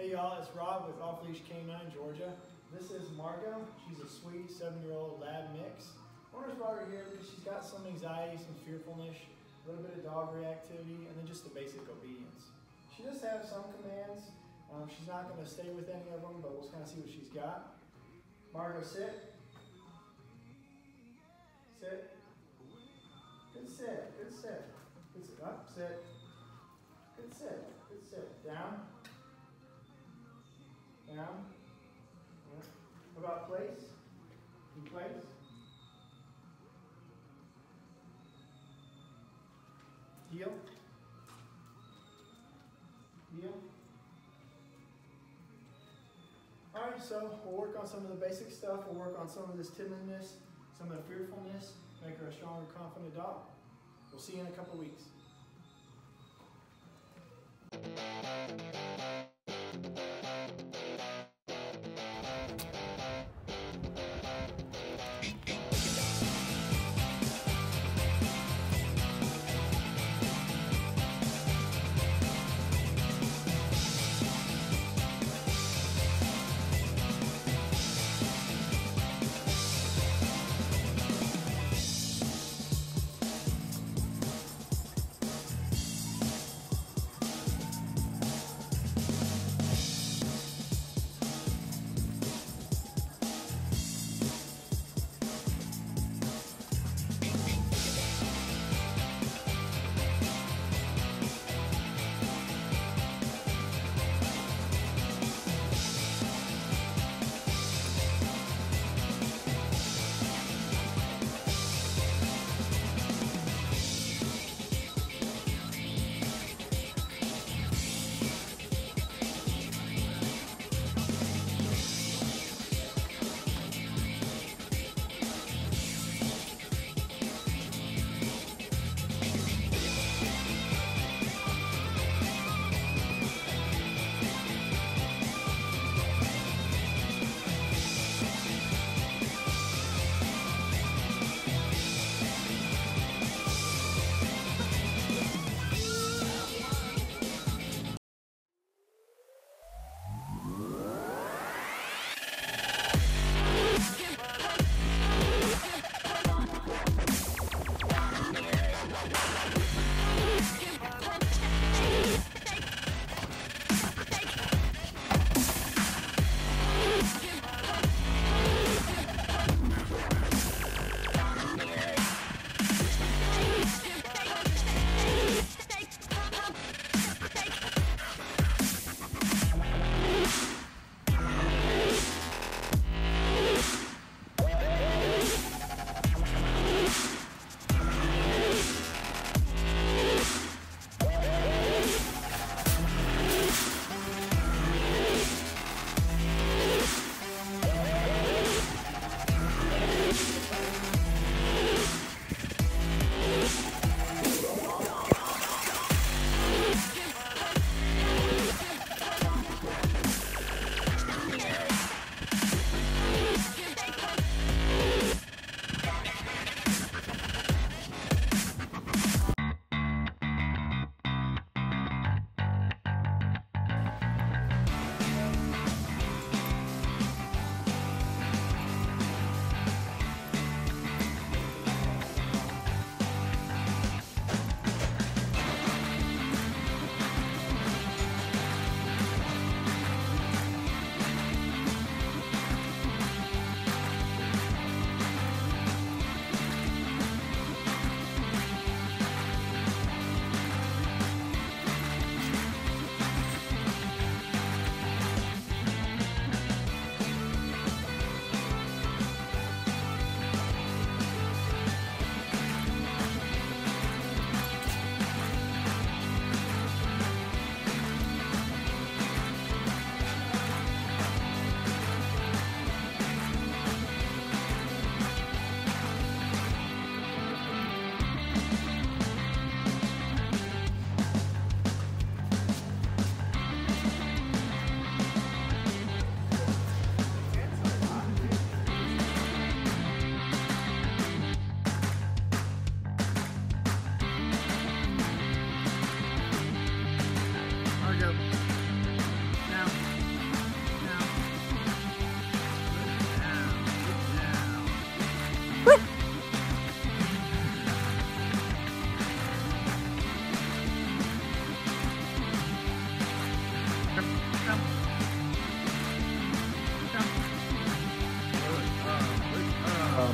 Hey y'all, it's Rob with Off Leash K9 Georgia. This is Margot. She's a sweet 7-year-old lab mix. I wanted to bring her here because she's got some anxiety, some fearfulness, a little bit of dog reactivity, and then just the basic obedience. She does have some commands. She's not going to stay with any of them, but we'll kind of see what she's got. Margot, sit. Sit. Good sit. Good sit. Good sit. Up. Sit. Good sit. Good sit. Down. Down. Yeah. How about place? In place? Heel. Heel. Alright, so we'll work on some of the basic stuff. We'll work on some of this timidness, some of the fearfulness, make her a stronger, confident dog. We'll see you in a couple weeks. go.